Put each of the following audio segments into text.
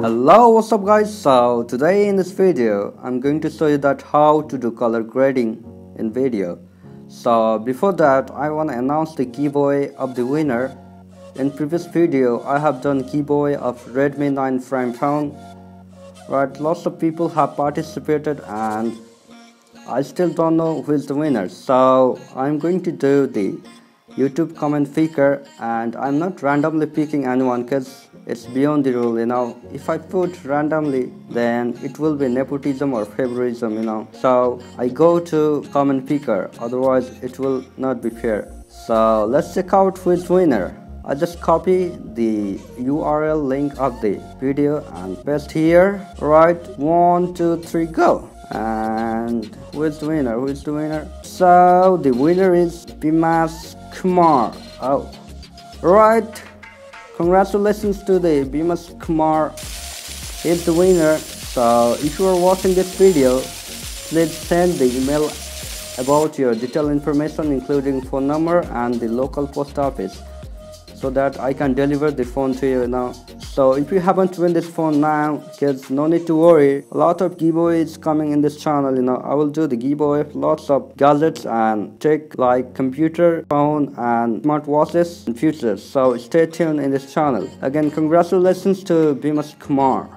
Hello, what's up guys? So today in this video I'm going to show you that how to do color grading in video. So before that, I want to announce the giveaway of the winner. In previous video I have done giveaway of Redmi 9 Prime phone. Right, lots of people have participated and I still don't know who is the winner. So I'm going to do the YouTube comment picker, and I'm not randomly picking anyone because it's beyond the rule, you know. If I put randomly, then it will be nepotism or favoritism, you know. So I go to comment picker, otherwise it will not be fair. So let's check out who is winner. I just copy the URL link of the video and paste here. Right, 1, 2, 3, go. And who is the winner? Who is the winner? So the winner is Bimas Kumar. Oh, right. Congratulations to the Bimas Kumar. He's the winner. So if you are watching this video, please send the email about your detailed information, including phone number and the local post office, so that I can deliver the phone to you now. So if you haven't won this phone now, kids, no need to worry. A lot of giveaways coming in this channel, you know. I will do the giveaway of lots of gadgets and tech like computer, phone and smartwatches in future. So stay tuned in this channel. Again, congratulations to Bimas Kumar.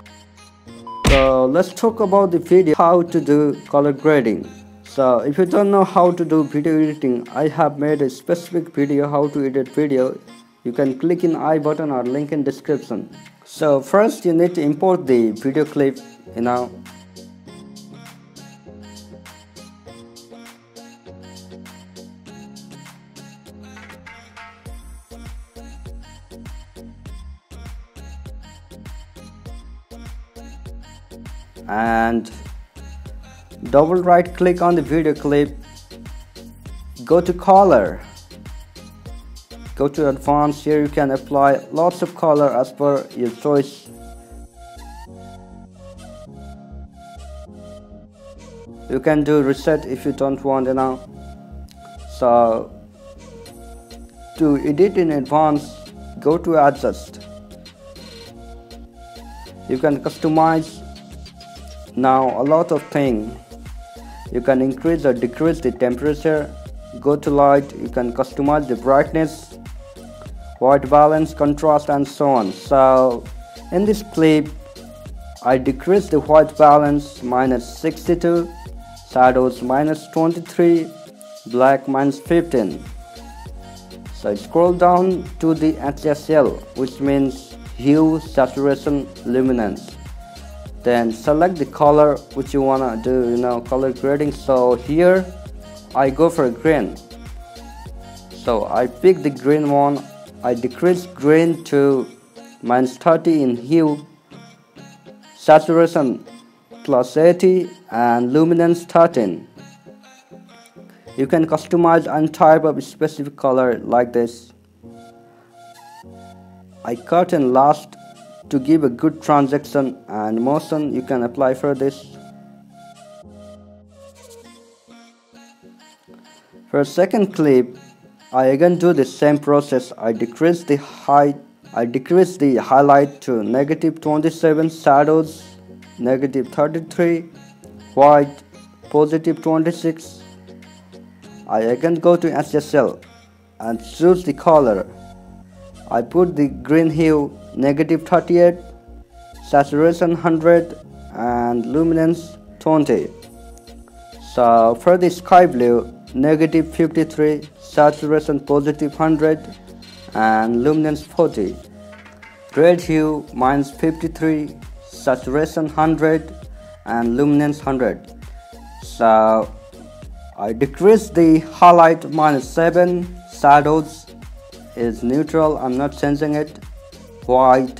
So let's talk about the video, how to do color grading. So if you don't know how to do video editing, I have made a specific video how to edit video. You can click in I button or link in description. So first you need to import the video clip, you know. And double right click on the video clip. Go to color. Go to advanced. Here you can apply lots of color as per your choice. You can do reset if you don't want, you know. So to edit in advance, go to adjust. You can customize now a lot of things. You can increase or decrease the temperature. Go to light. You can customize the brightness, white balance, contrast and so on. So in this clip I decrease the white balance -62, shadows -23, black -15. So I scroll down to the HSL, which means hue, saturation, luminance. Then select the color which you wanna do, you know, color grading. So here I go for green. So I pick the green one. I decrease green to -30 in hue, saturation +80 and luminance 13. You can customize and type of specific color like this. I cut and last to give a good transition and motion. You can apply for this. For second clip, I again do the same process. I decrease the height. I decrease the highlight to -27, shadows -33, white +26. I again go to HSL and choose the color. I put the green hue -38, saturation 100 and luminance 20. So for the sky blue, -53, saturation +100 and luminance 40. Red hue -53, saturation 100 and luminance 100. So I decrease the highlight -7, shadows is neutral, I'm not changing it. White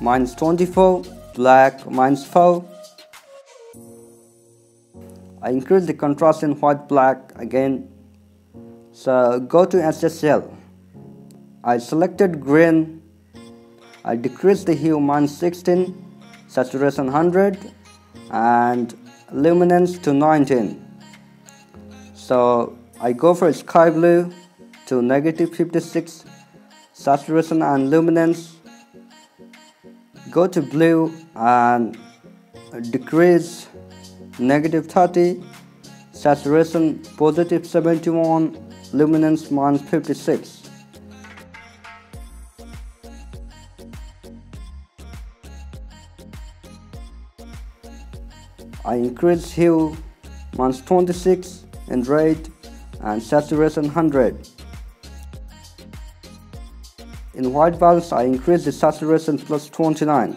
-24, black -4. I increase the contrast in white black again. So go to HSL. I selected green. I decrease the hue -16, saturation 100 and luminance to 19. So I go for sky blue to -56, saturation and luminance go to blue and decrease -30, saturation +71, luminance -56. I increase hue -26 and rate and saturation 100. In white balance I increase the saturation +29.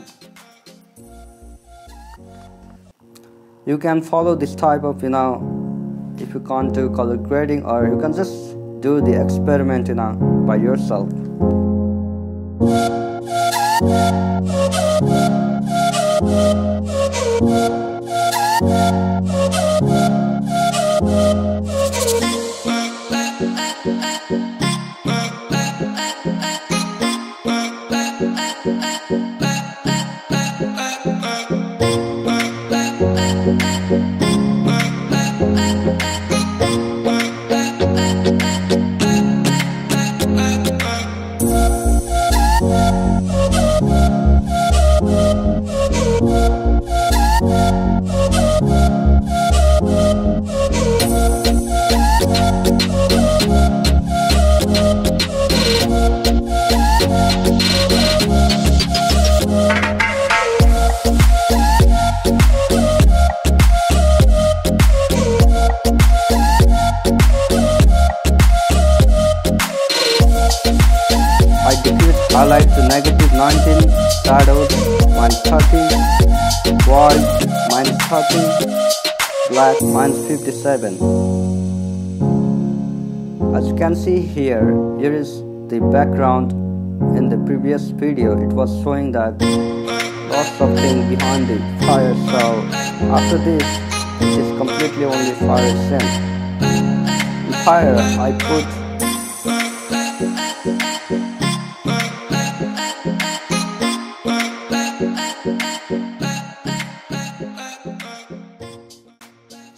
You can follow this type of, if you can't do color grading, or you can just do the experiment, by yourself. Highlight to -19, shadows -30, white -30, black -57. As you can see here is the background. In the previous video it was showing that lots of things behind the fire, so after this it is completely only fire scene. In fire I put .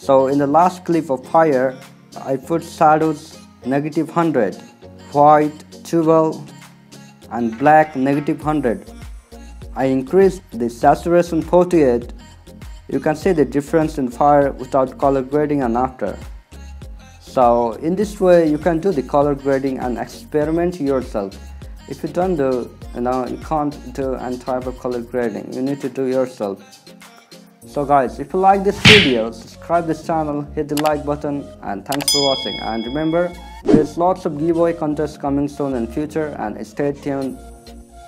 So in the last clip of fire, I put shadows -100, white 12 and black -100. I increased the saturation 48. You can see the difference in fire without color grading and after. So in this way you can do the color grading and experiment yourself. If you don't do, you can't do any type of color grading. You need to do yourself. So guys, if you like this video, subscribe this channel, hit the like button, and thanks for watching. And remember, there's lots of giveaway contests coming soon in future, and stay tuned.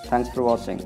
Thanks for watching.